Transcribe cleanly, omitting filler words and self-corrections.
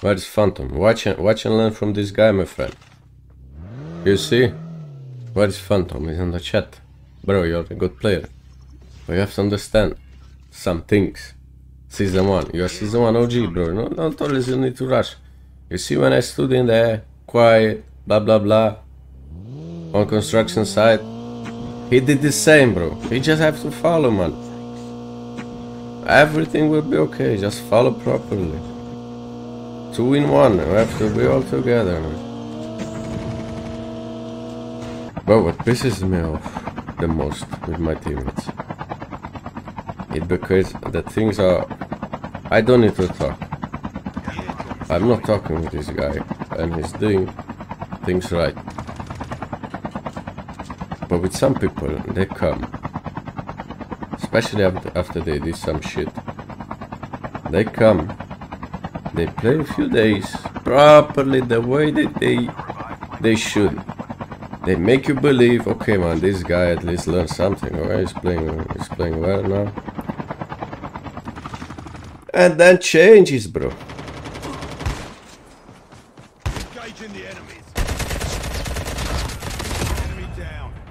Where's Phantom? Watch and learn from this guy, my friend. You see? Where's Phantom? He's in the chat. Bro, you're a good player. But you have to understand some things. Season 1. You're Season 1 OG, bro. No, not always you need to rush. You see, when I stood in there, quiet, blah blah blah, on construction site, he did the same, bro. He just have to follow, man. Everything will be okay, just follow properly. 2 in 1, we have to be all together, man. But what pisses me off the most with my teammates, it's because the things are... I don't need to talk. I'm not talking with this guy, and he's doing things right. But with some people, they come. Especially after they did some shit. They come. They play a few days properly the way that they should. They make you believe, okay man, this guy at least learned something, alright, he's playing well now. And then changes, bro. Engaging the enemies. Enemy down.